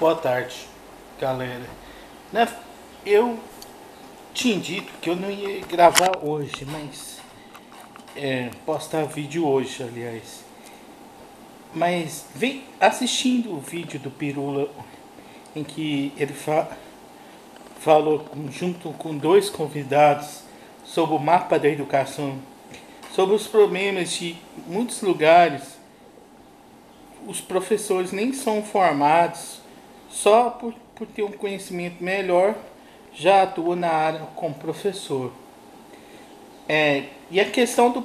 Boa tarde, galera. Eu tinha dito que eu não ia gravar hoje, mas postar vídeo hoje, aliás. Mas vem assistindo o vídeo do Pirula, em que ele falou junto com dois convidados sobre o mapa da educação, sobre os problemas de muitos lugares. Os professores nem são formados. Só por ter um conhecimento melhor, já atua na área como professor. E a questão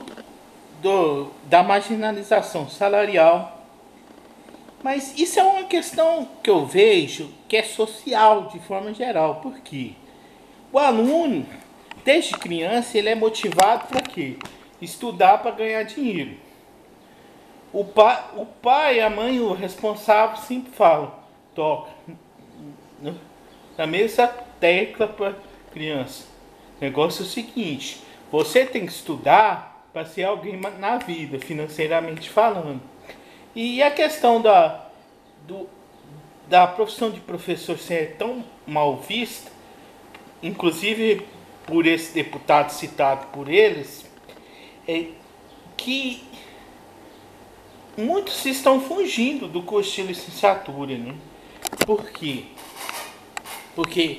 da marginalização salarial. Mas isso é uma questão que eu vejo que é social, de forma geral. Por quê? O aluno, desde criança, ele é motivado para quê? Estudar para ganhar dinheiro. O pai, a mãe, o responsável sempre falam: toca na mesma tecla para criança. O negócio é o seguinte: você tem que estudar para ser alguém na vida, financeiramente falando. E a questão da profissão de professor ser tão mal vista, inclusive por esse deputado citado por eles, é que muitos estão fugindo do curso de licenciatura, né? Por quê? Porque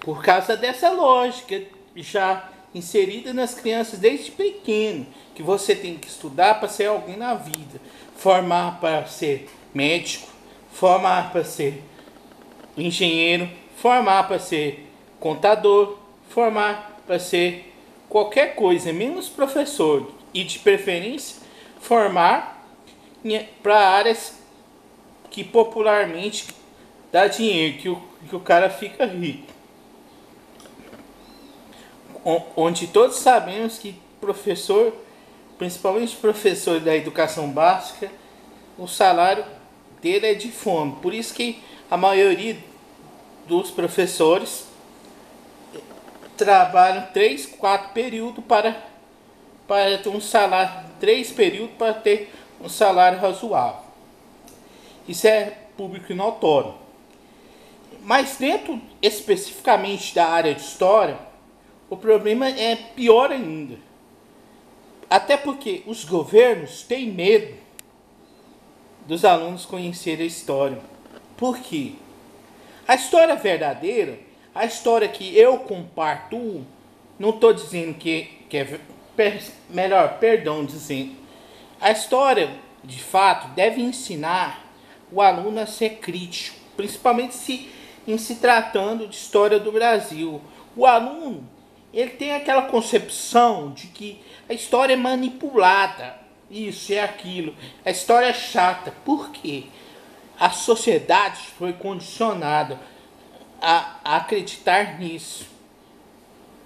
por causa dessa lógica já inserida nas crianças desde pequeno, que você tem que estudar para ser alguém na vida, formar para ser médico, formar para ser engenheiro, formar para ser contador, formar para ser qualquer coisa, menos professor, e de preferência formar para áreas que popularmente dá dinheiro, que o cara fica rico. Onde todos sabemos que professor, principalmente professor da educação básica, o salário dele é de fome. Por isso que a maioria dos professores trabalham 3, 4 períodos para ter um salário, 3 períodos para ter um salário razoável. Isso é público e notório. Mas dentro especificamente da área de história, o problema é pior ainda. Até porque os governos têm medo dos alunos conhecerem a história. Por quê? A história verdadeira, a história que eu compartilho, não estou dizendo que é dizendo, a história, de fato, deve ensinar o aluno a ser crítico, principalmente em se tratando de história do Brasil. O aluno, ele tem aquela concepção de que a história é manipulada, isso é aquilo, a história é chata. Por quê? A sociedade foi condicionada a acreditar nisso.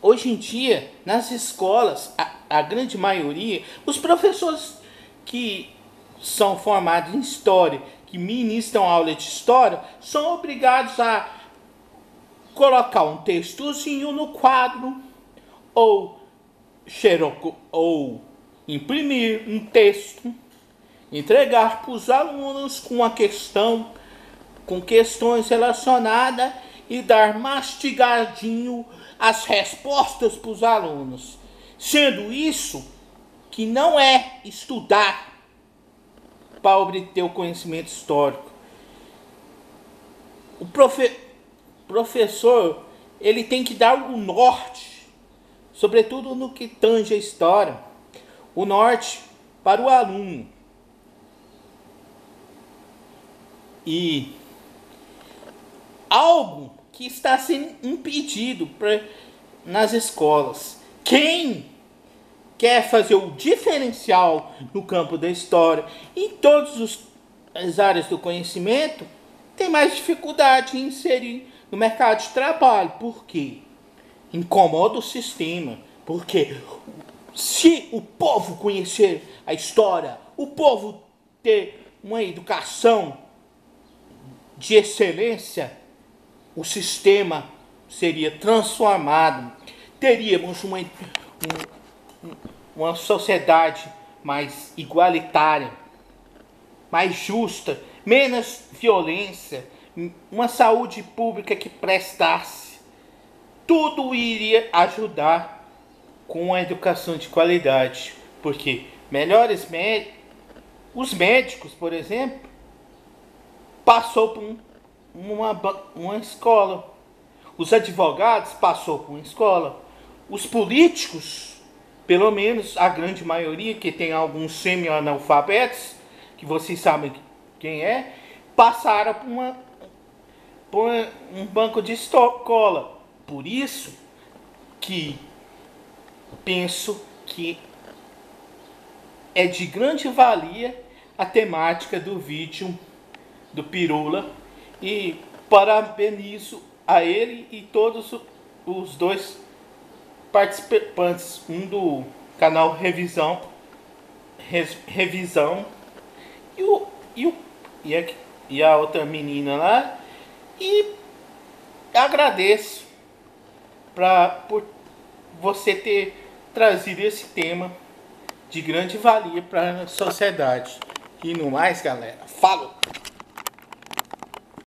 Hoje em dia, nas escolas, a grande maioria, os professores que são formados em história, que ministram aula de história, são obrigados a colocar um textozinho no quadro, ou imprimir um texto, entregar para os alunos com questões relacionadas, e dar mastigadinho as respostas para os alunos. Sendo isso que não é estudar para obter o conhecimento histórico. O professor, ele tem que dar o norte, sobretudo no que tange a história, o norte para o aluno. E algo que está sendo impedido nas escolas. Quem quer fazer o diferencial no campo da história, em todas as áreas do conhecimento, tem mais dificuldade em inserir no mercado de trabalho. Por quê? Incomoda o sistema. Porque se o povo conhecer a história, o povo ter uma educação de excelência, o sistema seria transformado. Teríamos uma sociedade mais igualitária, mais justa, menos violência, uma saúde pública que prestasse, tudo iria ajudar com a educação de qualidade. Porque melhores médicos, os médicos, por exemplo, passou por uma escola. Os advogados passou por uma escola. Os políticos, pelo menos a grande maioria, que tem alguns semi-analfabetos, que vocês sabem quem é, passaram por um banco de escola. Por isso que penso que é de grande valia a temática do vídeo do Pirula, e parabenizo a ele e todos os dois participantes, um do canal Revisão e a outra menina lá, e agradeço por você ter trazido esse tema de grande valia para a sociedade. E no mais, galera, falou!